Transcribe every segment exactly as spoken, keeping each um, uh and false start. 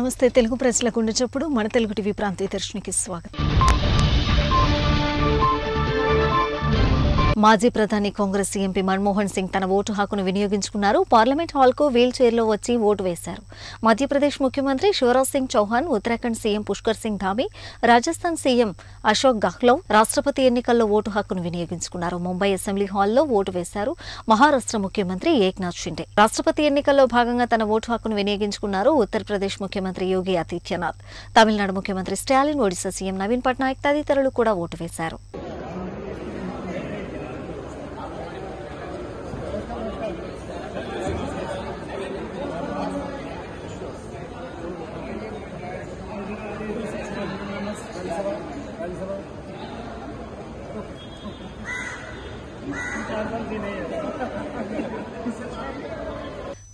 నమస్తే తెలుగు ప్రజలకు ఉన్న చెప్పుడు మన తెలుగు టీవీ ప్రాంతీయ దర్శనికి స్వాగతం. మాజీ ప్రధాని కాంగ్రెస్ ఎంపీ మన్మోహన్ సింగ్ తన ఓటు హక్కును వినియోగించుకున్నారు. పార్లమెంట్ హాల్కు వీల్ చైర్లో వచ్చి ఓటు వేశారు. మధ్యప్రదేశ్ ముఖ్యమంత్రి శివరాజ్ సింగ్ చౌహాన్, ఉత్తరాఖండ్ సీఎం పుష్కర్ సింగ్ ధామి, రాజస్థాన్ సీఎం అశోక్ గెహ్లోట్ రాష్ట్రపతి ఎన్నికల్లో ఓటు హక్కును వినియోగించుకున్నారు. ముంబై అసెంబ్లీ హాల్లో ఓటు వేశారు. మహారాష్ట్ర ముఖ్యమంత్రి ఏక్నాథ్ షిండే రాష్ట్రపతి ఎన్నికల్లో భాగంగా తన ఓటు హక్కును వినియోగించుకున్నారు. ఉత్తరప్రదేశ్ ముఖ్యమంత్రి యోగి ఆదిత్యనాథ్, తమిళనాడు ముఖ్యమంత్రి స్టాలిన్, ఒడిశా సీఎం నవీన్ పట్నాయక్ తదితరులు కూడా ఓటు వేశారు.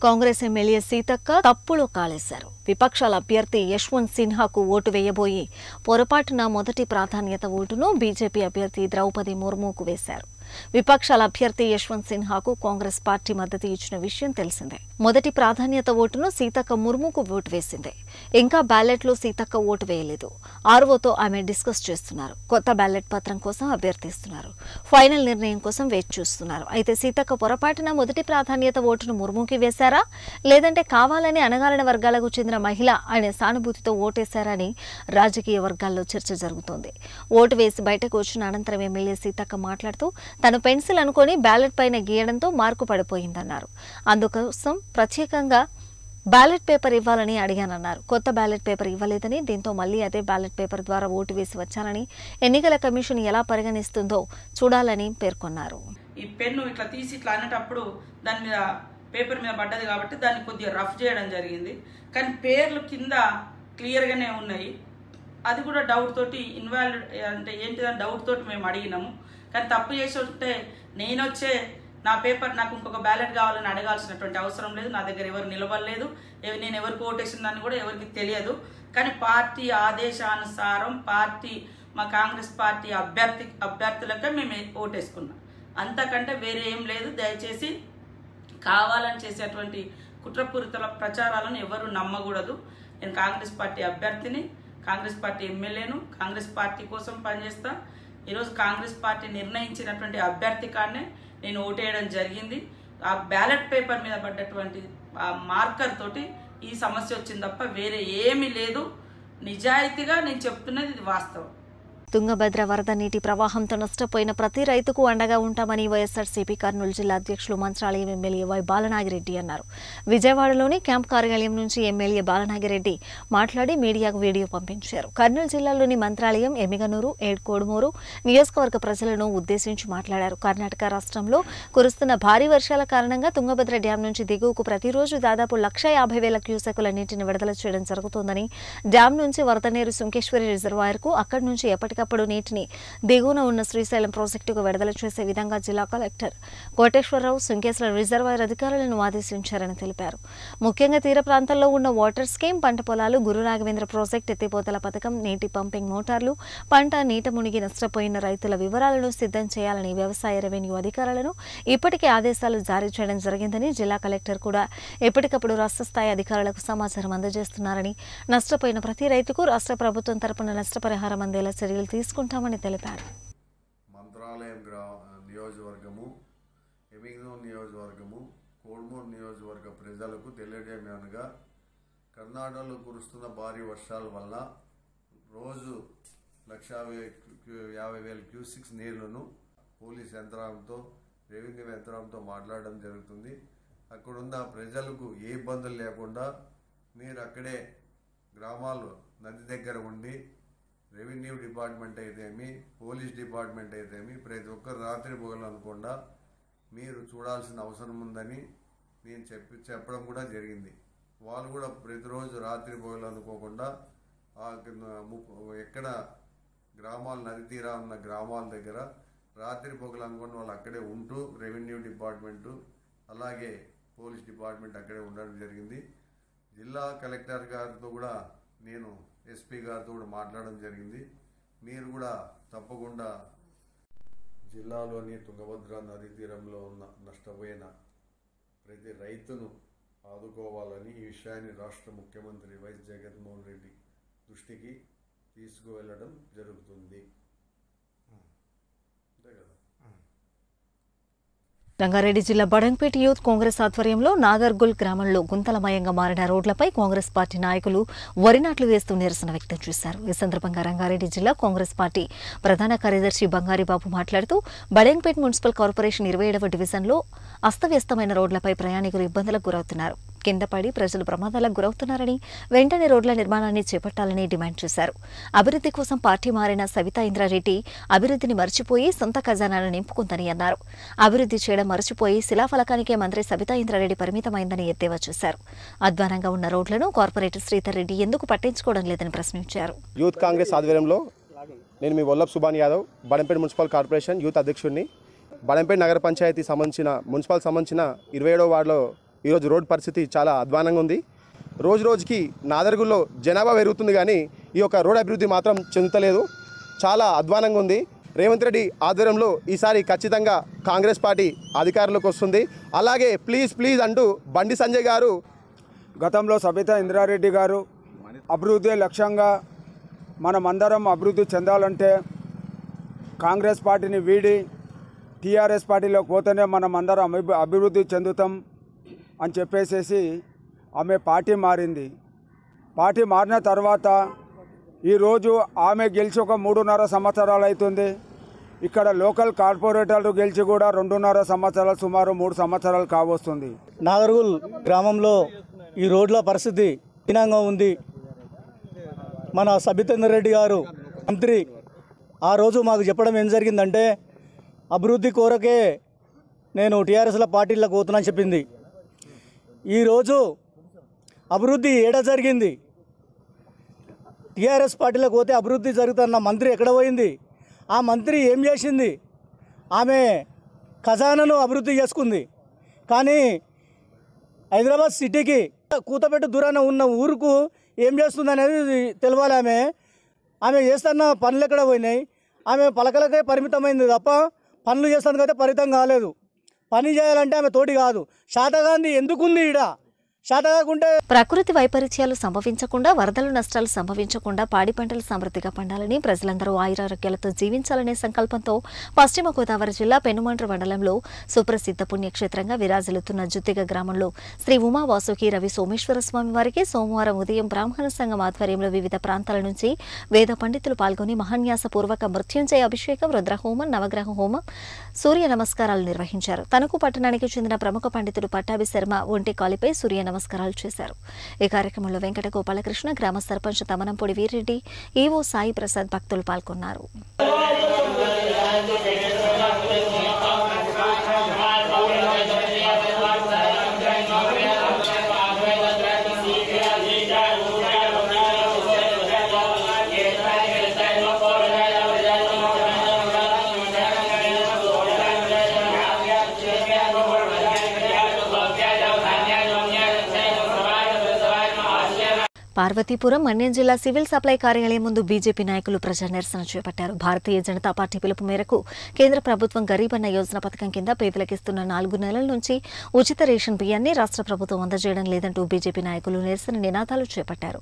కాంగ్రెస్ ఎమ్మెల్యే సీతక్క తప్పుడు కాలేశారు. విపక్షాల అభ్యర్థి యశ్వంత్ సిన్హాకు ఓటు వేయబోయి పొరపాటున మొదటి ప్రాధాన్యత ఓటును బీజేపీ అభ్యర్థి ద్రౌపది ముర్ముకు వేశారు. విపక్షాల అభ్యర్థి యశ్వంత్ సిన్హాకు కాంగ్రెస్ పార్టీ మద్దతు ఇచ్చిన విషయం తెలిసిందే. మొదటి ప్రాధాన్యత ఓటును సీతక్క ముర్ముకు ఓటు వేసింది. ఇంకా బ్యాలెట్లో సీతక్క ఓటు వేయలేదు. ఆర్వోతో ఆమె డిస్కస్ చేస్తున్నారు. కొత్త బ్యాలెట్ పత్రం కోసం అభ్యర్థిస్తున్నారు. ఫైనల్ నిర్ణయం కోసం వేచి చూస్తున్నారు. అయితే సీతక్క పొరపాటున మొదటి ప్రాధాన్యత ఓటును ముర్ముకి వేశారా, లేదంటే కావాలని అణగారిన వర్గాలకు చెందిన మహిళ అనే సానుభూతితో ఓటేశారని రాజకీయ వర్గాల్లో చర్చ జరుగుతోంది. ఓటు వేసి బయటకు వచ్చిన అనంతరం ఎమ్మెల్యే సీతక్క మాట్లాడుతూ తను పెన్సిల్ అనుకొని బ్యాలెట్ పైన గీయడంతో మార్కు పడిపోయిందన్నారు. అందుకోసం ప్రత్యేకంగా బ్యాలెట్ పేపర్ ఇవ్వాలని అడిగానన్నారు. కొత్త బ్యాలెట్ పేపర్ ఇవ్వలేదని, దీంతో మళ్లీ అదే బ్యాలెట్ పేపర్ ద్వారా ఓటు వేసి వచ్చానని, ఎన్నికల కమిషన్ ఎలా పరిగణిస్తుందో చూడాలని పేర్కొన్నారు. ఈ పెన్ను ఇట్లా తీసి ఇట్లా అనేటప్పుడు దాని మీద పేపర్ మీద పడ్డది కాబట్టి దాన్ని కొద్దిగా రఫ్ చేయడం జరిగింది. కానీ పేర్లు కింద క్లియర్గానే ఉన్నాయి. అది కూడా డౌట్ తోటి ఇన్వాల్వ్ అంటే ఏంటిదని డౌట్ తోటి మేము అడిగినాము. కానీ తప్పు చేసి ఉంటే నేను వచ్చే నా పేపర్ నాకు ఇంకొక బ్యాలెట్ కావాలని అడగాల్సినటువంటి అవసరం లేదు. నా దగ్గర ఎవరు నిలబడలేదు. నేను ఎవరికి ఓటేసిందని కూడా ఎవరికి తెలియదు. కానీ పార్టీ ఆదేశానుసారం పార్టీ మా కాంగ్రెస్ పార్టీ అభ్యర్థి అభ్యర్థులకే మేము ఓటేసుకున్నాం. అంతకంటే వేరే ఏం లేదు. దయచేసి కావాలని చేసేటువంటి కుట్రపూరిత ప్రచారాలను ఎవరు నమ్మకూడదు. నేను కాంగ్రెస్ పార్టీ అభ్యర్థిని, కాంగ్రెస్ పార్టీ ఎమ్మెల్యేను, కాంగ్రెస్ పార్టీ కోసం పనిచేస్తా. ఈరోజు కాంగ్రెస్ పార్టీ నిర్ణయించినటువంటి అభ్యర్థి కాడనే నేను ఓటేయడం జరిగింది. ఆ బ్యాలెట్ పేపర్ మీద పడ్డటువంటి ఆ మార్కర్ తోటి ఈ సమస్య వచ్చింది తప్ప వేరే ఏమీ లేదు. నిజాయితీగా నేను చెప్తున్నది ఇది వాస్తవం. తుంగభద్ర వరద నీటి ప్రవాహంతో నష్టపోయిన ప్రతి రైతుకు అండగా ఉంటామని వైఎస్ఆర్సీపీ కర్నూలు జిల్లా అధ్యక్షులు మంత్రాలయం ఎమ్మెల్యే వై బాలనాగిరెడ్డి అన్నారు. విజయవాడలోని క్యాంప్ కార్యాలయం నుంచి ఎమ్మెల్యే బాలనాగిరెడ్డి మాట్లాడి మీడియాకు వీడియో పంపించారు. కర్నూలు జిల్లాలోని మంత్రాలయం, ఎమ్మిగనూరు, ఏడ్కోడుమూరు నియోజకవర్గ ప్రజలను ఉద్దేశించి మాట్లాడారు. కర్ణాటక రాష్ట్రంలో కురుస్తున్న భారీ వర్షాల కారణంగా తుంగభద్ర డ్యాం నుంచి దిగువకు ప్రతిరోజు దాదాపు లక్ష యాభై వేల క్యూసెక్కుల నీటిని విడుదల చేయడం జరుగుతోందని, డ్యాం నుంచి వరద నీరు సుంకేశ్వరి రిజర్వాయర్కు, అక్కడి నుంచి ఎప్పటికీ అప్పుడు నీటిని దిగువన ఉన్న శ్రీశైలం ప్రాజెక్టుకు విడుదల చేసే విధంగా జిల్లా కలెక్టర్ కోటేశ్వరరావు సుంకేశ్వర రిజర్వాయర్ అధికారులను ఆదేశించారని తెలిపారు. ముఖ్యంగా తీర ప్రాంతాల్లో ఉన్న వాటర్ స్కీమ్, పంట పొలాలు, గురు రాఘవేంద్ర ప్రాజెక్టు, ఎత్తిపోతల పథకం, నీటి పంపింగ్ మోటార్లు, పంట నీట మునిగి నష్టపోయిన రైతుల వివరాలను సిద్ధం చేయాలని వ్యవసాయ రెవెన్యూ అధికారులను ఇప్పటికే ఆదేశాలు జారీ చేయడం జరిగిందని, జిల్లా కలెక్టర్ కూడా ఎప్పటికప్పుడు రాష్ట్ర స్థాయి అధికారులకు సమాచారం అందజేస్తున్నారని, నష్టపోయిన ప్రతి రైతుకు రాష్ట్ర ప్రభుత్వం తరపున నష్టపరిహారం అందేలా చర్యలు తీసుకుంటామని తెలిపారు. మంత్రాలయం నియోజకవర్గము, ఎమిగనూరు నియోజకవర్గము, కోడుమూరు నియోజకవర్గ ప్రజలకు తెలియజేయమనగా కర్ణాటకలో కురుస్తున్న భారీ వర్షాల వల్ల రోజు లక్ష యాభై వేల క్యూసిక్స్ నీళ్లను పోలీస్ యంత్రాంగంతో రెవెన్యూ యంత్రాంగంతో మాట్లాడడం జరుగుతుంది. అక్కడున్న ప్రజలకు ఏ ఇబ్బందులు లేకుండా మీరు అక్కడే గ్రామాలు నది దగ్గర ఉండి రెవెన్యూ డిపార్ట్మెంట్ అయితేమి, పోలీస్ డిపార్ట్మెంట్ అయితేమి ప్రతి ఒక్కరు రాత్రి పోగలనుకుండా మీరు చూడాల్సిన అవసరం ఉందని నేను చెప్పి చెప్పడం కూడా జరిగింది. వాళ్ళు కూడా ప్రతిరోజు రాత్రి పోగలనుకోకుండా ఎక్కడ గ్రామాలు నది తీరా ఉన్న గ్రామాల దగ్గర రాత్రి పోగలనుకోకుండా వాళ్ళు అక్కడే ఉంటూ రెవెన్యూ డిపార్ట్మెంటు అలాగే పోలీస్ డిపార్ట్మెంట్ అక్కడే ఉండడం జరిగింది. జిల్లా కలెక్టర్ గారితో కూడా నేను ఎస్పీ గారితో కూడా మాట్లాడడం జరిగింది. మీరు కూడా తప్పకుండా జిల్లాలోని తుంగభద్ర నదీ తీరంలో ఉన్న నష్టపోయిన ప్రతి రైతును ఆదుకోవాలని ఈ విషయాన్ని రాష్ట్ర ముఖ్యమంత్రి వైఎస్ జగన్మోహన్ రెడ్డి దృష్టికి తీసుకువెళ్ళడం జరుగుతుంది. రంగారెడ్డి జిల్లా బడంగ్పేట యూత్ కాంగ్రెస్ ఆధ్వర్యంలో నాగర్గుల్ గ్రామంలో గుంతలమయంగా మారిన రోడ్లపై కాంగ్రెస్ పార్టీ నాయకులు వరి నాట్లు వేస్తూ నిరసన వ్యక్తం చేశారు. ఈ సందర్భంగా రంగారెడ్డి జిల్లా కాంగ్రెస్ పార్టీ ప్రధాన కార్యదర్శి బంగారీబాబు మాట్లాడుతూ బడంగ్పేట మున్సిపల్ కార్పొరేషన్ ఇరవై ఏడవ డివిజన్లో అస్తవ్యస్తమైన రోడ్లపై ప్రయాణికులు ఇబ్బందులకు గురవుతున్నారు. కింద పడి ప్రజలు ప్రమాదాలకు గురవుతున్నారని వెంటనే రోడ్ల నిర్మాణాన్ని చేపట్టాలని డిమాండ్ చేశారు. అభివృద్ది కోసం పార్టీ మారిన సవితా ఇంద్రారెడ్డి అభివృద్దిని మర్చిపోయి సొంత ఖజానాను నింపుకుందని అన్నారు. అభివృద్ది చేయడం మర్చిపోయి శిలాఫలకానికే మంత్రి సవితా ఇంద్రారెడ్డి పరిమితమైందని ఎద్దేవా చేశారు. అధ్వానంగా ఉన్న రోడ్లను కార్పొరేటర్ శ్రీధర్ రెడ్డి ఎందుకు పట్టించుకోవడం లేదని ప్రశ్నించారు. యూత్ కాంగ్రెస్ ఆధ్వర్యంలో నేను మీ Vallabh Subhan Yadav, Badampet municipal corporation youth అధ్యక్షుడిని. బడంపేట నగర పంచాయతీ సంబంధించిన మున్సిపల్ సంబంధించిన ఇరవై ఏడో వార్డులో ఈరోజు రోడ్ పరిస్థితి చాలా అధ్వానంగా ఉంది. రోజు రోజుకి నాదర్గుల్లో జనాభా పెరుగుతుంది కానీ ఈ యొక్క రోడ్ అభివృద్ధి మాత్రం చెందుతలేదు. చాలా అధ్వానంగా ఉంది. రేవంత్ రెడ్డి ఆధ్వర్యంలో ఈసారి ఖచ్చితంగా కాంగ్రెస్ పార్టీ అధికారంలోకి వస్తుంది. అలాగే ప్లీజ్ ప్లీజ్ అంటూ బండి సంజయ్ గారు, గతంలో సబితా ఇంద్రారెడ్డి గారు అభివృద్ధి లక్ష్యంగా మనమందరం అభివృద్ధి చెందాలంటే కాంగ్రెస్ పార్టీని వీడి టీఆర్ఎస్ పార్టీలోకి పోతేనే మనం అందరం అభివృద్ధి చెందుతాం అని చెప్పేసేసి ఆమె పార్టీ మారింది. పార్టీ మారిన తర్వాత ఈరోజు ఆమె గెలిచి ఒక మూడున్నర సంవత్సరాలు అవుతుంది. ఇక్కడ లోకల్ కార్పొరేటర్లు గెలిచి కూడా రెండున్నర సంవత్సరాలు సుమారు మూడు సంవత్సరాలు కావస్తుంది. నాగర్గుల్ గ్రామంలో ఈ రోడ్ల పరిస్థితి హీనంగా ఉంది. మన సబితేందర్ రెడ్డి గారు మంత్రి ఆ రోజు మాకు చెప్పడం ఏం జరిగిందంటే, అభివృద్ధి కోరకే నేను టీఆర్ఎస్ల పార్టీలకు పోతున్నానని చెప్పింది. ఈరోజు అభివృద్ధి ఏడా జరిగింది? టీఆర్ఎస్ పార్టీలకు పోతే అభివృద్ధి జరుగుతున్న మంత్రి ఎక్కడ పోయింది? ఆ మంత్రి ఏం చేసింది? ఆమె ఖజానాను అభివృద్ధి చేసుకుంది. కానీ హైదరాబాద్ సిటీకి కూతపేట దూరాన ఉన్న ఊరుకు ఏం చేస్తుంది అనేది తెలియాలి. ఆమె ఆమె చేస్తున్న పనులు ఎక్కడ పోయినాయి? ఆమె పలకలకే పరిమితమైంది తప్ప పనులు చేస్తుంది కదా పరితం కాలేదు. పని చేయాలంటే ఆమె తోటి కాదు. శాతగాంధీ ఎందుకుంది ఈడ? శాతగాకుంటే ప్రకృతి వైపరీత్యాలు సంభవించకుండా, వరదలు నష్టాలు సంభవించకుండా పాడి పంటలు సమృద్ధిగా పండాలని, ప్రజలందరూ ఆయురారోగ్యాలతో జీవించాలనే సంకల్పంతో పశ్చిమ గోదావరి జిల్లా పెనుమంట్ర మండలంలో సుప్రసిద్ధ పుణ్యక్షేత్రంగా విరాజిల్లుతున్న జుత్తిగ గ్రామంలో శ్రీ ఉమా వాసుకి రవి సోమేశ్వర స్వామి వారికి సోమవారం ఉదయం బ్రాహ్మణ సంఘం ఆధ్వర్యంలో వివిధ ప్రాంతాల నుంచి వేద పండితులు పాల్గొని మహాన్యాసపూర్వక మృత్యుంజయ అభిషేకం, రుద్రహోమం, నవగ్రహ హోమం, సూర్య నమస్కారాలు నిర్వహించారు. తణుకు పట్టణానికి చెందిన ప్రముఖ పండితుడు పట్టాభి శర్మ ఒంటి కాలిపై సూర్య నమస్కారాలు చేశారు. ఈ కార్యక్రమంలో వెంకట గోపాలకృష్ణ, గ్రామ సర్పంచ్ తమనంపొడి వీర్రెడ్డి, ఈవో సాయి ప్రసాద్ భక్తులు పాల్గొన్నారు. పార్వతీపురం మన్యం జిల్లా సివిల్ సప్లై కార్యాలయం ముందు బీజేపీ నాయకులు ప్రజా నిరసన చేపట్టారు. భారతీయ జనతా పార్టీ పిలుపు మేరకు కేంద్ర ప్రభుత్వం గరీబన్న యోజన పథకం కింద పేదలకిస్తున్న నాలుగు నెలల నుంచి ఉచిత రేషన్ బియ్యాన్ని రాష్ట్ర ప్రభుత్వం అందజేయడం లేదంటూ బీజేపీ నాయకులు నిరసన నినాదాలు చేపట్టారు.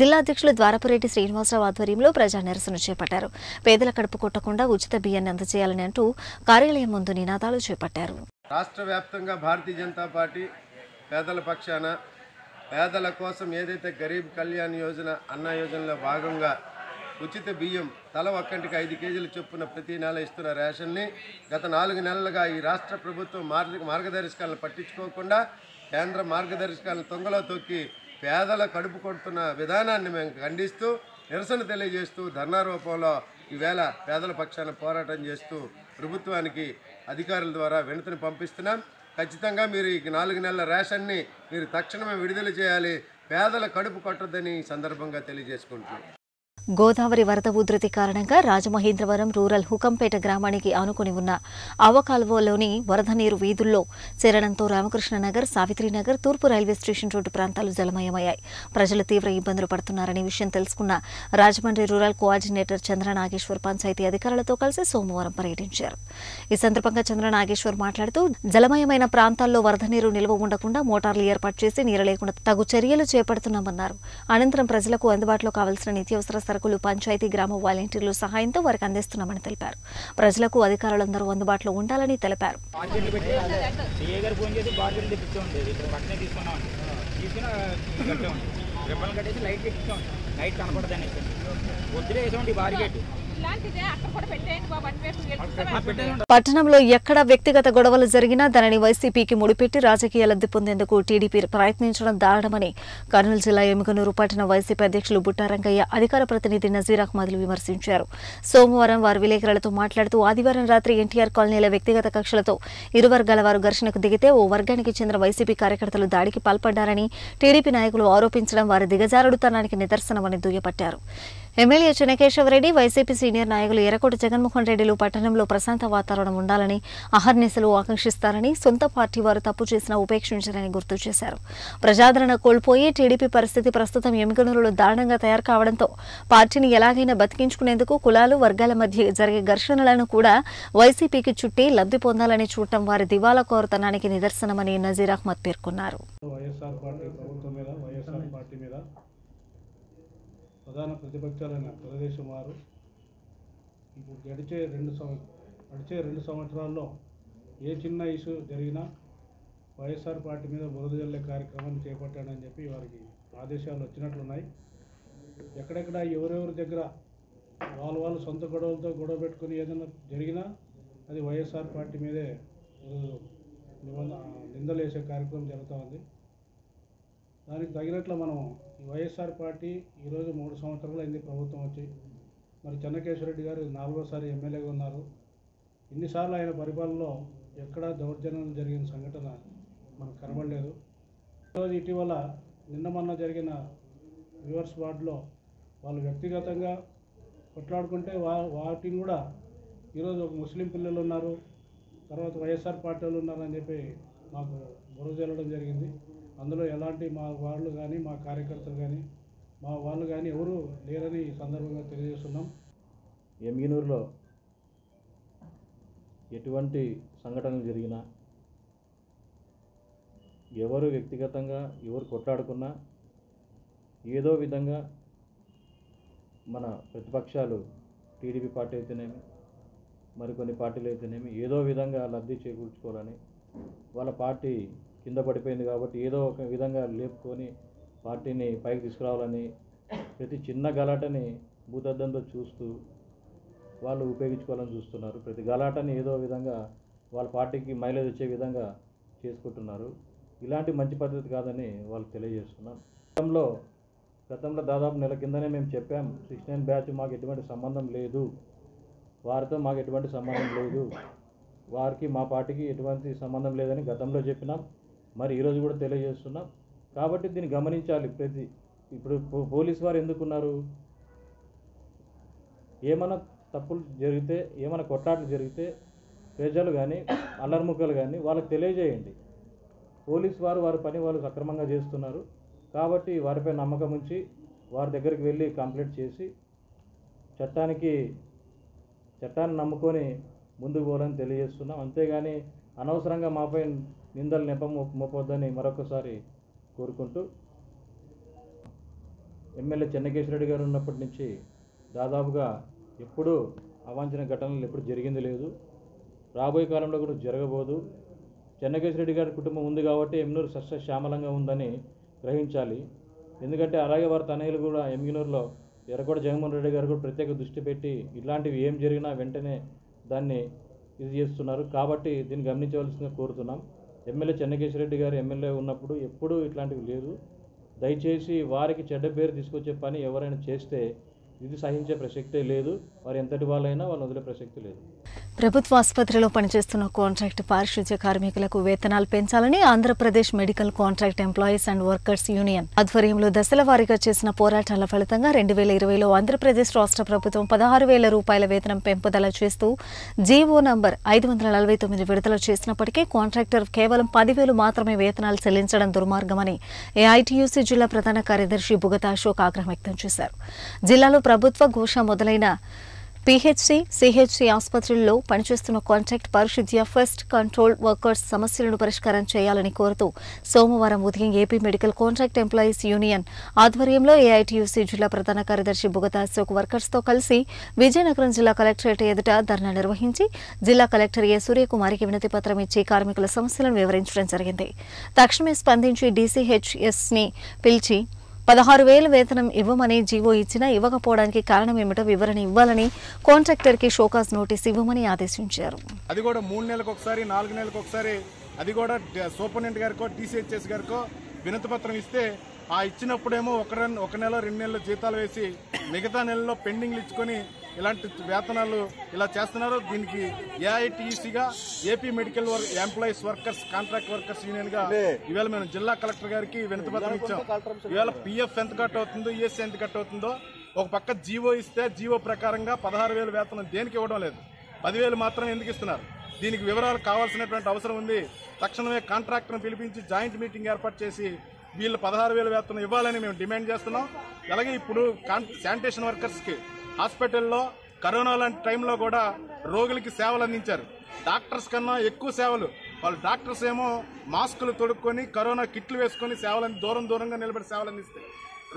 జిల్లా అధ్యక్షులు ద్వారపురెడ్డి శ్రీనివాసరావు ఆధ్వర్యంలో ప్రజా నిరసన చేపట్టారు. పేదల కడుపు కొట్టకుండా ఉచిత బియ్యాన్ని అందజేయాలని అంటూ కార్యాలయం ముందు నినాదాలు చేపట్టారు. రాష్ట్ర వ్యాప్తంగా భారతీయ జనతా పార్టీ పేదల పక్షాన పేదల కోసం ఏదైతే గరీబ్ కళ్యాణ్ యోజన అన్న యోజనలో భాగంగా ఉచిత బియ్యం తల ఒక్కంటికి ఐదు కేజీలు చొప్పున ప్రతి నెల ఇస్తున్న రేషన్ని గత నాలుగు నెలలుగా ఈ రాష్ట్ర ప్రభుత్వం మార్గ మార్గదర్శకాలను పట్టించుకోకుండా కేంద్ర మార్గదర్శకాలను తొంగలో తొక్కి పేదల కడుపు కొడుతున్న విధానాన్ని మేము ఖండిస్తూ నిరసన తెలియజేస్తూ ధర్నా రూపంలో ఈవేళ పేదల పక్షాన పోరాటం చేస్తూ ప్రభుత్వానికి అధికారుల ద్వారా వినతిని పంపిస్తున్నాం. ఖచ్చితంగా మీరు ఈ నాలుగు నెలల రేషన్ని మీరు తక్షణమే విడుదల చేయాలి. పేదల కడుపు కొట్టొద్దని ఈ సందర్భంగా తెలియజేసుకుంటున్నాం. గోదావరి వరద ఉధృతి కారణంగా రాజమహేంద్రవరం రూరల్ హుకంపేట గ్రామానికి ఆనుకొని ఉన్న అవకాల్వలోని వరద నీరు వీధుల్లో చేరడంతో రామకృష్ణ నగర్ సావిత్రి నగర్ తూర్పు రైల్వే స్టేషన్ రోడ్డు ప్రాంతాలు జలమయమయ్యాయి ప్రజలు తీవ్ర ఇబ్బందులు పడుతున్నారని విషయం తెలుసుకున్న రాజమండ్రి రూరల్ కోఆర్డినేటర్ చంద్ర నాగేశ్వర్ పంచాయతీ అధికారులతో కలిసి సోమవారం పర్యటించారు ఈ సందర్భంగా చంద్ర నాగేశ్వర్ మాట్లాడుతూ జలమయమైన ప్రాంతాల్లో వరద నీరు నిల్వ ఉండకుండా మోటార్లు ఏర్పాటు చేసి నీరు లేకుండా తగు చర్యలు చేపడుతున్నామన్నారు అనంతరం ప్రజలకు అందుబాటులో కావాల్సిన నిత్యావసర సరుకులు పంచాయతీ గ్రామ వాలంటీర్లు సహాయంతో వారికి అందిస్తున్నామని తెలిపారు ప్రజలకు అధికారులందరూ అందుబాటులో ఉండాలని తెలిపారు పట్టణంలో ఎక్కడ వ్యక్తిగత గొడవలు జరిగినా దానిని వైసీపీకి ముడిపెట్టి రాజకీయ లబ్ధి పొందేందుకు టీడీపీ ప్రయత్నించడం దారుణమని కర్నూలు జిల్లా ఎమ్మిగనూరు పట్టణ వైసీపీ అధ్యక్షులు బుట్టారంగయ్య అధికార ప్రతినిధి నజీర్ అహ్మద్లు విమర్శించారు సోమవారం వారు విలేకరులతో మాట్లాడుతూ ఆదివారం రాత్రి ఎన్టీఆర్ కాలనీల వ్యక్తిగత కక్షలతో ఇరు వర్గాల వారు ఘర్షణకు దిగితే ఓ వర్గానికి చెందిన వైసీపీ కార్యకర్తలు దాడికి పాల్పడ్డారని టీడీపీ నాయకులు ఆరోపించడం వారి దిగజారుడుతనానికి నిదర్శనమని దుయ్యబట్టారు ఎమ్మెల్యే చెన్నకేశవరెడ్డి వైసీపీ సీనియర్ నాయకులు ఎర్రకోట జగన్మోహన్ రెడ్డిలు పట్టణంలో ప్రశాంత వాతావరణం ఉండాలని అహర్నిశలు ఆకాంక్షిస్తారని సొంత పార్టీ వారు తప్పు చేసినా ఉపేక్షించారని గుర్తు చేశారు ప్రజాదరణ కోల్పోయి టీడీపీ పరిస్థితి ప్రస్తుతం ఎమ్మిగనూరులో దారుణంగా తయారు కావడంతో పార్టీని ఎలాగైనా బతికించుకునేందుకు కులాలు వర్గాల మధ్య జరిగే ఘర్షణలను కూడా వైసీపీకి చుట్టి లబ్ధి పొందాలని చూడటం వారి దివాలా కోరుతనానికి నిదర్శనమని నజీర్ అహ్మద్ పేర్కొన్నారు ప్రధాన ప్రతిపక్షాలైన తెలుగుదేశం వారు ఇప్పుడు గడిచే రెండు సంవ గడిచే రెండు సంవత్సరాల్లో ఏ చిన్న ఇష్యూ జరిగినా వైఎస్ఆర్ పార్టీ మీద బురద జల్లే కార్యక్రమాన్ని చేపట్టాడని చెప్పి వారికి ఆదేశాలు వచ్చినట్లున్నాయి ఎక్కడెక్కడ ఎవరెవరి దగ్గర వాళ్ళు వాళ్ళు సొంత గొడవలతో గొడవ పెట్టుకుని ఏదైనా జరిగినా అది వైఎస్ఆర్ పార్టీ మీదే నిందలు వేసే కార్యక్రమం జరుగుతూ ఉంది దానికి తగినట్లు మనం వైఎస్ఆర్ పార్టీ ఈరోజు మూడు సంవత్సరాలు అయింది ప్రభుత్వం వచ్చి మరి చెన్నకేశ్వరరెడ్డి గారు నాలుగోసారి ఎమ్మెల్యేగా ఉన్నారు ఇన్నిసార్లు ఆయన పరిపాలనలో ఎక్కడా దౌర్జన్యం జరిగిన సంఘటన మనకు కనబడలేదు ఈరోజు ఇటీవల నిన్న మొన్న జరిగిన వ్యూవర్స్ వార్డులో వాళ్ళు వ్యక్తిగతంగా కొట్లాడుకుంటే వా వాటిని కూడా ఈరోజు ఒక ముస్లిం పిల్లలు ఉన్నారు తర్వాత వైఎస్ఆర్ పార్టీ వాళ్ళు ఉన్నారని చెప్పి మాకు బురద జల్లడం జరిగింది అందులో ఎలాంటి మా వాళ్ళు కానీ మా కార్యకర్తలు కానీ మా వాళ్ళు కానీ ఎవరు లేరని ఈ సందర్భంగా తెలియజేస్తున్నాం ఎమ్మిగనూరులో ఎటువంటి సంఘటనలు జరిగినా ఎవరు వ్యక్తిగతంగా ఎవరు కొట్లాడుకున్నా ఏదో విధంగా మన ప్రతిపక్షాలు టీడీపీ పార్టీ అయితేనేమి మరికొన్ని పార్టీలు అయితేనేమి ఏదో విధంగా లబ్ధి చేకూర్చుకోవాలని వాళ్ళ పార్టీ కింద పడిపోయింది కాబట్టి ఏదో ఒక విధంగా లేపుకొని పార్టీని పైకి తీసుకురావాలని ప్రతి చిన్న గలాటని భూతద్దంతో చూస్తూ వాళ్ళు ఉపయోగించుకోవాలని చూస్తున్నారు ప్రతి గలాటని ఏదో విధంగా వాళ్ళ పార్టీకి మైలేజ్ వచ్చే విధంగా చేసుకుంటున్నారు ఇలాంటి మంచి పద్ధతి కాదని వాళ్ళు తెలియజేస్తున్నారు గతంలో గతంలో దాదాపు నెల కిందనే మేము చెప్పాం సిక్స్ నైన్ బ్యాచ్ మాకు ఎటువంటి సంబంధం లేదు వారితో మాకు ఎటువంటి సంబంధం లేదు వారికి మా పార్టీకి ఎటువంటి సంబంధం లేదని గతంలో చెప్పినాం మరి ఈరోజు కూడా తెలియజేస్తున్నాం కాబట్టి దీన్ని గమనించాలి ప్రతి ఇప్పుడు పోలీసు వారు ఎందుకున్నారు ఏమైనా తప్పులు జరిగితే ఏమైనా కొట్లాటలు జరిగితే ప్రజలు కానీ అల్లరిముక్కలు కానీ వాళ్ళకి తెలియజేయండి పోలీసు వారు వారి పని వాళ్ళు సక్రమంగా చేస్తున్నారు కాబట్టి వారిపై నమ్మకం ఉంచి వారి దగ్గరికి వెళ్ళి కంప్లైంట్ చేసి చట్టానికి చట్టాన్ని నమ్ముకొని ముందుకు పోవాలని తెలియజేస్తున్నాం అంతేగాని అనవసరంగా మాపై నిందలు నెపం మోపొద్దని మరొకసారి కోరుకుంటూ ఎమ్మెల్యే చెన్నకేశ్వరరెడ్డి గారు ఉన్నప్పటి నుంచి దాదాపుగా ఎప్పుడూ అవాంఛన ఘటనలు ఎప్పుడు జరిగింది లేదు రాబోయే కాలంలో కూడా జరగబోదు చెన్నకేశ్వరరెడ్డి గారి కుటుంబం ఉంది కాబట్టి ఎమ్మిగనూరు సస్యశ్యామలంగా ఉందని గ్రహించాలి ఎందుకంటే అలాగే వారి తనయులు కూడా ఎమ్మిగనూరులో ఎర్రకోట జగన్మోహన్ రెడ్డి గారు కూడా ప్రత్యేక దృష్టి పెట్టి ఇలాంటివి ఏం జరిగినా వెంటనే దాన్ని ఇది చేస్తున్నారు కాబట్టి దీన్ని గమనించవలసిందిగా కోరుతున్నాం ఎమ్మెల్యే చెన్నకేశ్వరరెడ్డి గారు ఎమ్మెల్యే ఉన్నప్పుడు ఎప్పుడూ ఇట్లాంటివి లేదు దయచేసి వారికి చెడ్డ పేరు తీసుకొచ్చే పని ఎవరైనా చేస్తే ఇది సహించే ప్రసక్తే లేదు వారు ఎంతటి వాళ్ళైనా వాళ్ళు వదిలే ప్రసక్తి లేదు ప్రభుత్వ ఆసుపత్రిలో పనిచేస్తున్న కాంట్రాక్ట్ పారిశుధ్య కార్మికులకు వేతనాలు పెంచాలని Andhra Pradesh medical contract employees and workers union ఆధ్వర్యంలో దశలవారీగా చేసిన పోరాటాల ఫలితంగా రెండు వేల ఇరవై లో ఆంధ్రప్రదేశ్ రాష్ట్ర ప్రభుత్వం పదహారు వేల రూపాయల వేతనం పెంపుదల చేస్తూ జీవో నంబర్ ఐదు వందల నలభై తొమ్మిది విడుదల చేసినప్పటికీ కాంట్రాక్టర్ కేవలం పది వేలు మాత్రమే వేతనాలు చెల్లించడం దుర్మార్గమని ఏఐటియూసీ జిల్లా ప్రధాన కార్యదర్శి బుగత అశోక్ ఆగ్రహం వ్యక్తం చేశారు. జిల్లాలో ప్రభుత్వ ఘోష మొదలైన పీహెచ్సీ సిహెచ్సీ ఆసుపత్రుల్లో పనిచేస్తున్న కాంట్రాక్ట్ పారిశుధ్య ఫస్ట్ కంట్రోల్ వర్కర్స్ సమస్యలను పరిష్కారం చేయాలని కోరుతూ సోమవారం ఉదయం AP medical contract employees union ఆధ్వర్యంలో ఏఐటియూసీ జిల్లా ప్రధాన కార్యదర్శి బుగత అశోక్ వర్కర్స్తో కలిసి విజయనగరం జిల్లా కలెక్టరేట్ ఎదుట ధర్నా నిర్వహించి జిల్లా కలెక్టర్ ఏ సూర్యకుమారికి వినతి పత్రం ఇచ్చి కార్మికుల సమస్యలను వివరించడం జరిగింది. తక్షణమే స్పందించి డీసీహెచ్ఎస్ని పిలిచి పదహారు వేల వేతనం ఇవ్వమని జీవో ఇచ్చినా ఇవ్వకపోవడానికి కారణం ఏమిటో వివరణ ఇవ్వాలని కాంట్రాక్టర్కి షోకాస్ నోటీస్ ఇవ్వమని ఆదేశించారు. అది కూడా మూడు నెలలకు ఒకసారి నాలుగు నెలలకు ఒకసారి అది కూడా సూపరింటెండెంట్ గారికో టీసీహెచ్ఎస్ గారికో వినతి పత్రం ఇస్తే ఆ ఇచ్చినప్పుడేమో ఒక ఒక నెల రెండు నెలల జీతాలు వేసి మిగతా నెలలో పెండింగ్లు ఇచ్చుకొని ఇలాంటి వేతనాలు ఇలా చేస్తున్నారు. దీనికి ఏఐటియూసీగా AP medical employees workers contract workers union గా ఇవాళ మేము జిల్లా కలెక్టర్ గారికి వినతి పత్రం ఇచ్చాం. ఇవాళ పీఎఫ్ ఎంత కట్ అవుతుందో ఈఎస్ఐ ఎంత కట్ అవుతుందో ఒక పక్క జీవో ఇస్తే జీవో ప్రకారంగా పదహారు వేలు వేతనం దేనికి ఇవ్వడం లేదు, పదివేలు మాత్రం ఎందుకు ఇస్తున్నారు? దీనికి వివరాలు కావాల్సినటువంటి అవసరం ఉంది. తక్షణమే కాంట్రాక్టర్ను పిలిపించి జాయింట్ మీటింగ్ ఏర్పాటు చేసి వీళ్ళు పదహారు వేలు వేతనం ఇవ్వాలని మేము డిమాండ్ చేస్తున్నాం. అలాగే ఇప్పుడు శానిటేషన్ వర్కర్స్కి హాస్పిటల్లో కరోనా లాంటి టైంలో కూడా రోగులకి సేవలు అందించారు. డాక్టర్స్ కన్నా ఎక్కువ సేవలు వాళ్ళు, డాక్టర్స్ ఏమో మాస్కులు తొడుక్కొని కరోనా కిట్లు వేసుకొని సేవలు దూరం దూరంగా నిలబడి సేవలు అందిస్తారు.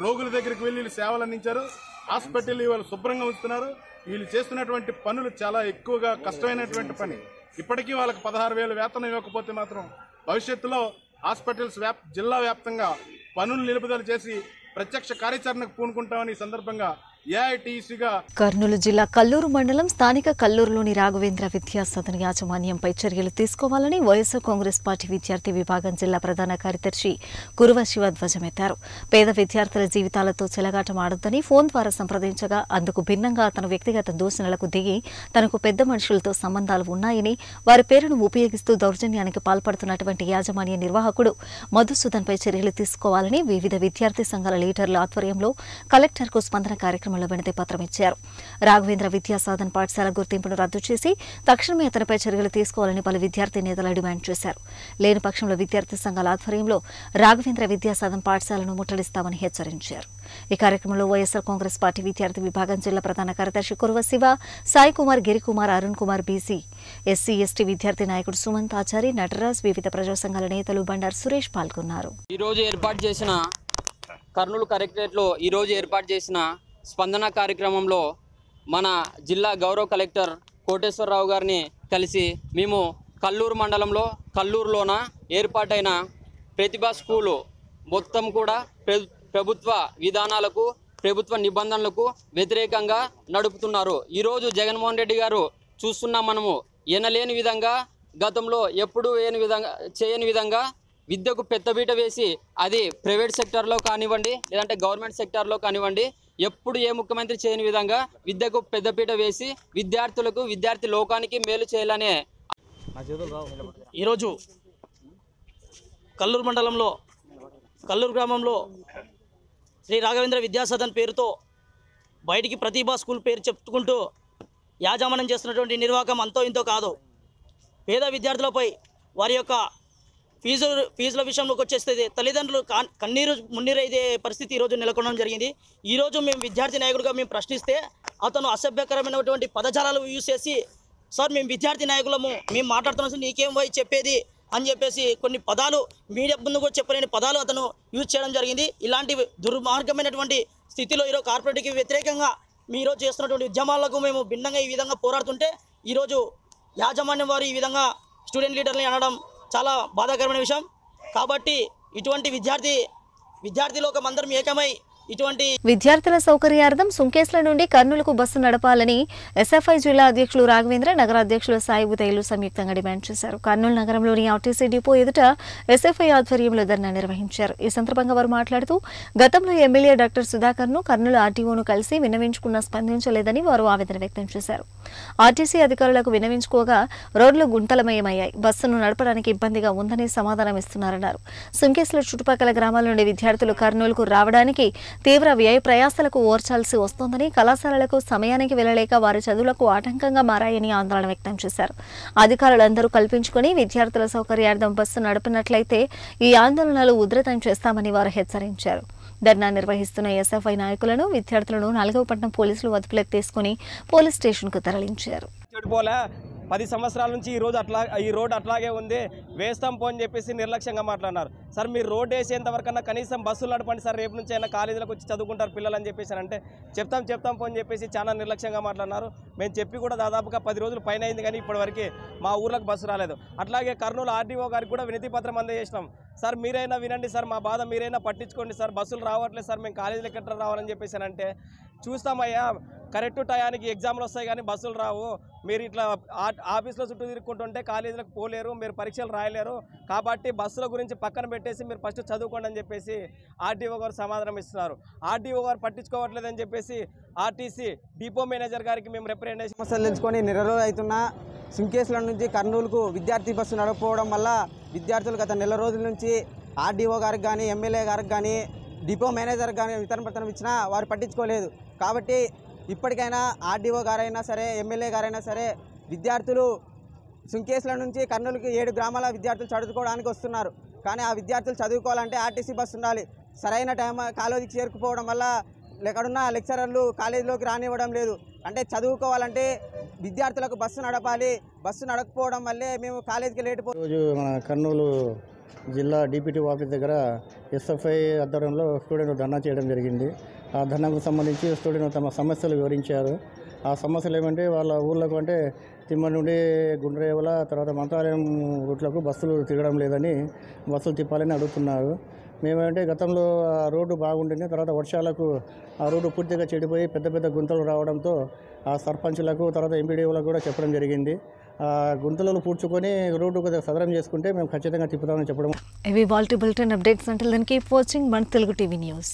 రోగుల దగ్గరికి వెళ్ళి వీళ్ళు సేవలు అందించారు. హాస్పిటల్ వాళ్ళు శుభ్రంగా ఉంచుతున్నారు. వీళ్ళు చేస్తున్నటువంటి పనులు చాలా ఎక్కువగా కష్టమైనటువంటి పని. ఇప్పటికీ వాళ్ళకి పదహారు వేలు వేతనం ఇవ్వకపోతే మాత్రం భవిష్యత్తులో హాస్పిటల్స్ వ్యాప్ జిల్లా వ్యాప్తంగా పనులు నిలుపుదల చేసి ప్రత్యక్ష కార్యాచరణకు పూనుకుంటామని ఈ సందర్భంగా కర్నూలు జిల్లా కల్లూరు మండలం స్థానిక కల్లూరులోని రాఘవేంద్ర విద్యా సదన్ యాజమాన్యంపై చర్యలు తీసుకోవాలని వైఎస్ఆర్ కాంగ్రెస్ పార్టీ విద్యార్థి విభాగం జిల్లా ప్రధాన కార్యదర్శి కురువ శివ ధ్వజమెత్తారు. పేద విద్యార్థుల జీవితాలతో చెలగాటం ఆడొద్దని ఫోన్ ద్వారా సంప్రదించగా అందుకు భిన్నంగా తన వ్యక్తిగత దూషణలకు దిగి తనకు పెద్ద మనుషులతో సంబంధాలు ఉన్నాయని వారి పేరును ఉపయోగిస్తూ దౌర్జన్యానికి పాల్పడుతున్నటువంటి యాజమాన్య నిర్వాహకుడు మధుసూదన్పై చర్యలు తీసుకోవాలని వివిధ విద్యార్థి సంఘాల లీడర్ల ఆధ్వర్యంలో కలెక్టర్కు స్పందన కార్యక్రమం వినతి పత్రం ఇచ్చారు. రాఘవేంద్ర విద్యా సాధన పాఠశాల గుర్తింపును రద్దు చేసి తక్షణమే అతనిపై చర్యలు తీసుకోవాలని పలు విద్యార్థి నేతలు డిమాండ్ చేశారు. లేని పక్షంలో విద్యార్థి సంఘాల ఆధ్వర్యంలో రాఘవేంద్ర విద్యా సాధన పాఠశాలను ముట్టడిస్తామని హెచ్చరించారు. ఈ కార్యక్రమంలో వైఎస్ఆర్ కాంగ్రెస్ పార్టీ విద్యార్థి విభాగం జిల్లా ప్రధాన కార్యదర్శి Kuruva Siva, Sai Kumar, Girikumar, Arun Kumar, BC SC ST విద్యార్థి నాయకుడు సుమంత్ ఆచారి, నటరాజ్, వివిధ ప్రజా సంఘాల నేతలు బండారు సురేష్ పాల్గొన్నారు. కర్నూలు కలెక్టరేట్లో ఈ రోజు ఏర్పాటు చేసిన స్పందన కార్యక్రమంలో మన జిల్లా గౌరవ కలెక్టర్ కోటేశ్వరరావు గారిని కలిసి మేము కల్లూరు మండలంలో కల్లూరులోన ఏర్పాటైన ప్రతిభా స్కూలు మొత్తం కూడా ప్రభుత్వ విధానాలకు ప్రభుత్వ నిబంధనలకు వ్యతిరేకంగా నడుపుతున్నారు. ఈరోజు జగన్మోహన్ రెడ్డి గారు చూస్తున్నా మనము ఎనలేని విధంగా గతంలో ఎప్పుడూ లేని విధంగా చేయని విధంగా విద్యకు పెద్దపీట వేసి అది ప్రైవేట్ సెక్టార్లో కానివ్వండి లేదంటే గవర్నమెంట్ సెక్టార్లో కానివ్వండి ఎప్పుడు ఏ ముఖ్యమంత్రి చేయని విధంగా విద్యకు పెద్దపీట వేసి విద్యార్థులకు విద్యార్థి లోకానికి మేలు చేయాలనే ఈరోజు కల్లూరు మండలంలో కల్లూరు గ్రామంలో శ్రీ రాఘవేంద్ర విద్యాసదన్ పేరుతో బయటికి ప్రతిభా స్కూల్ పేరు చెప్పుకుంటూ యాజమానం చేస్తున్నటువంటి నిర్వాహకం అంతో ఇంతో కాదు. పేద విద్యార్థులపై వారి యొక్క ఫీజు ఫీజుల విషయంలోకి వచ్చేస్తే తల్లిదండ్రులు కన్నీరు మున్నీరైతే పరిస్థితి ఈరోజు నెలకొనడం జరిగింది. ఈరోజు మేము విద్యార్థి నాయకుడిగా మేము ప్రశ్నిస్తే అతను అసభ్యకరమైనటువంటి పదజాలాలు యూజ్ చేసి సార్ మేము విద్యార్థి నాయకులము మేము మాట్లాడుతున్నాం నీకేం పోయి చెప్పేది అని చెప్పేసి కొన్ని పదాలు మీడియా ముందు కూడా చెప్పలేని పదాలు అతను యూజ్ చేయడం జరిగింది. ఇలాంటి దుర్మార్గమైనటువంటి స్థితిలో ఈరోజు కార్పొరేట్కి వ్యతిరేకంగా మీరు చేస్తున్నటువంటి ఉద్యమాలకు మేము భిన్నంగా ఈ విధంగా పోరాడుతుంటే ఈరోజు యాజమాన్యం వారు ఈ విధంగా స్టూడెంట్ లీడర్ని అనడం చాలా బాధాకరమైన విషయం. కాబట్టి ఇటువంటి విద్యార్థి విద్యార్థి లోకమందరం ఏకమై విద్యార్థుల సౌకర్యార్థం సుంకేస్ల నుండి కర్నూలుకు బస్సు నడపాలని ఎస్ఎఫ్ఐ జిల్లా అధ్యక్షులు రాఘవేంద్ర నగర అధ్యక్షులు సాయిబుతైలు సంయుక్తంగా డిమాండ్ చేశారు. కర్నూలు నగరంలోని ఆర్టీసీ డిపో ఎదుట ఎస్ఎఫ్ఐ ఆధ్వర్యంలో ధర్నా నిర్వహించారు. ఈ సందర్భంగా వారు మాట్లాడుతూ గతంలో ఎమ్మెల్యే డాక్టర్ సుధాకర్ను కర్నూలు ఆర్టీఓను కలిసి వినవించుకున్నా స్పందించలేదని వారు ఆవేదన వ్యక్తం చేశారు. ఆర్టీసీ అధికారులకు వినవించుకోగా రోడ్లు గుంటలమయమయ్యాయి, బస్సును నడపడానికి ఇబ్బందిగా ఉందని సమాధానం ఇస్తున్నారన్నారు. సుంకేస్ల చుట్టుపక్కల గ్రామాల నుండి విద్యార్థులు కర్నూలుకు రావడానికి తీవ్ర వ్యయ ప్రయాసాలకు ఓర్చాల్సి వస్తోందని, కళాశాలలకు సమయానికి వెళ్లలేక వారి చదువులకు ఆటంకంగా మారాయని ఆందోళన వ్యక్తం చేశారు. అధికారులందరూ కల్పించుకుని విద్యార్థుల సౌకర్యార్థం బస్సు నడిపినట్లయితే ఈ ఆందోళనలు ఉధృతం చేస్తామని వారు హెచ్చరించారు. ధర్నా నిర్వహిస్తున్న ఎస్ఎఫ్ఐ నాయకులను, విద్యార్థులను నాలుగవపట్నం పోలీసులు అదుపులోకి తీసుకుని పోలీస్ స్టేషన్కు తరలించారు. పది సంవత్సరాల నుంచి ఈ రోజు అట్లా ఈ రోడ్ అట్లాగే ఉంది, వేస్తాం పోని చెప్పేసి నిర్లక్ష్యంగా మాట్లాడినారు. సార్ మీరు రోడ్ వేసేంత వరకన్నా కనీసం బస్సులు నడపండి సార్, రేపు నుంచి అయినా కాలేజీలకు వచ్చి చదువుకుంటారు పిల్లలు అని చెప్పేసి అంటే చెప్తాం చెప్తాం పోని చెప్పేసి చాలా నిర్లక్ష్యంగా మాట్లాడినారు. మేము చెప్పి కూడా దాదాపుగా పది రోజులు పైన అయింది కానీ ఇప్పటివరకు మా ఊర్లకు బస్సు రాలేదు. అట్లాగే కర్నూలు ఆర్డీఓ గారికి కూడా వినతి పత్రం అందజేసినాం. సార్ మీరైనా వినండి సార్, మా బాధ మీరైనా పట్టించుకోండి సార్, బస్సులు రావట్లేదు సార్, మేము కాలేజీలకు ఎక్కడ రావాలని చెప్పేసి అంటే చూస్తామయ్యా కరెక్ట్ టయానికి ఎగ్జామ్లు వస్తాయి కానీ బస్సులు రావు, మీరు ఇట్లా ఆఫీస్లో చుట్టూ తిరుగుకుంటుంటే కాలేజీలకు పోలేరు, మీరు పరీక్షలు రాయలేరు, కాబట్టి బస్సుల గురించి పక్కన పెట్టేసి మీరు ఫస్ట్ చదువుకోండి అని చెప్పేసి ఆర్టీఓ గారు సమాధానం ఇస్తున్నారు. ఆర్టీఓ గారు పట్టించుకోవట్లేదని చెప్పేసి ఆర్టీసీ డిపో మేనేజర్ గారికి మేము రిప్రజెంటేషన్ సమస్యలు తెలుసుకొని నిరసన అవుతున్న సుంకేశ్ల నుంచి కర్నూలుకు విద్యార్థి బస్సు నడపకపోవడం వల్ల విద్యార్థులు గత నెల రోజుల నుంచి ఆర్డీఓ గారికి కానీ ఎమ్మెల్యే గారికి కానీ డిపో మేనేజర్ కానీ వితరణ పత్రం ఇచ్చినా వారు పట్టించుకోలేదు. కాబట్టి ఇప్పటికైనా ఆర్డీఓ గారైనా సరే ఎమ్మెల్యే గారైనా సరే విద్యార్థులు సుంకేశ్ల నుంచి కర్నూలుకి ఏడు గ్రామాల విద్యార్థులు చదువుకోవడానికి వస్తున్నారు. కానీ ఆ విద్యార్థులు చదువుకోవాలంటే ఆర్టీసీ బస్సు ఉండాలి. సరైన టైం కాలేజీకి చేరుకుపోవడం వల్ల ఎక్కడున్న లెక్చరర్లు కాలేజీలోకి రానివ్వడం లేదు. అంటే చదువుకోవాలంటే విద్యార్థులకు బస్సు నడపాలి, బస్సు నడకపోవడం వల్లే మేము కాలేజీకి లేటుపో రోజు మన కర్నూలు జిల్లా డిప్యూటీ ఆఫీస్ దగ్గర ఎస్ఎఫ్ఐ ఆధ్వర్యంలో స్టూడెంట్లు ధర్నా చేయడం జరిగింది. ఆ ధర్నాకు సంబంధించి స్టూడెంట్లు తమ సమస్యలు వివరించారు. ఆ సమస్యలు ఏమంటే వాళ్ళ ఊళ్ళకు అంటే తిమ్మడి నుండి గుండ్రేవుల తర్వాత మంత్రాలయం రూట్లకు బస్సులు తిరగడం లేదని, బస్సులు తిప్పాలని అడుగుతున్నారు. మేమేంటే గతంలో ఆ రోడ్డు బాగుండింది, తర్వాత వర్షాలకు ఆ రోడ్డు పూర్తిగా చెడిపోయి పెద్ద పెద్ద గుంతలు రావడంతో ఆ సర్పంచులకు తర్వాత ఎంపీడీఓలకు కూడా చెప్పడం జరిగింది. ఆ గుంతలు పూడ్చుకొని రోడ్డు కొద్దిగా సదరం చేసుకుంటే మేము ఖచ్చితంగా తిప్పుతామని చెప్పడం. ఇవి వాల్టి బులెటిన్ అప్డేట్స్. అంటే దానికి వాచింగ్ మన తెలుగు టీవీ న్యూస్.